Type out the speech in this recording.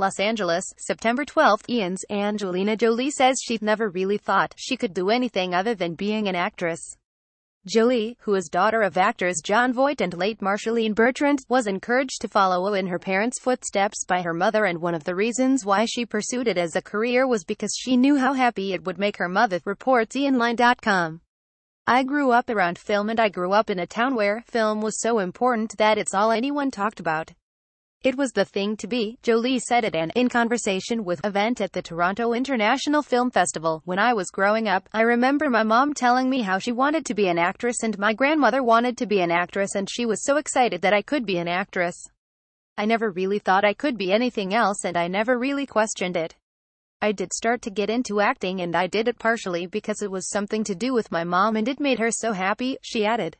Los Angeles, September 12. Ian's Angelina Jolie says she'd never really thought she could do anything other than being an actress. Jolie, who is daughter of actors Jon Voight and late Marceline Bertrand, was encouraged to follow in her parents' footsteps by her mother, and one of the reasons why she pursued it as a career was because she knew how happy it would make her mother, reports IanLine.com. I grew up around film, and I grew up in a town where film was so important that it's all anyone talked about. It was the thing to be, Jolie said at an In Conversation With event at the Toronto International Film Festival. When I was growing up, I remember my mom telling me how she wanted to be an actress, and my grandmother wanted to be an actress, and she was so excited that I could be an actress. I never really thought I could be anything else, and I never really questioned it. I did start to get into acting, and I did it partially because it was something to do with my mom and it made her so happy, she added.